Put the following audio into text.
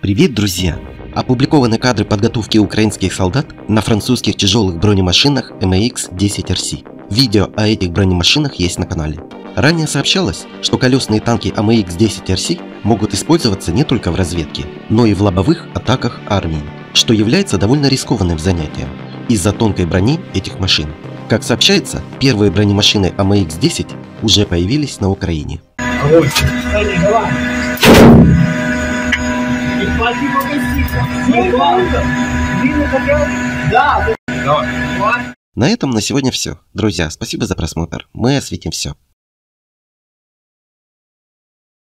Привет, друзья! Опубликованы кадры подготовки украинских солдат на французских тяжелых бронемашинах AMX-10RC. Видео о этих бронемашинах есть на канале. Ранее сообщалось, что колесные танки AMX-10RC могут использоваться не только в разведке, но и в лобовых атаках армии, что является довольно рискованным занятием из-за тонкой брони этих машин. Как сообщается, первые бронемашины AMX-10 уже появились на Украине. На этом на сегодня все. Друзья, спасибо за просмотр. Мы осветим все.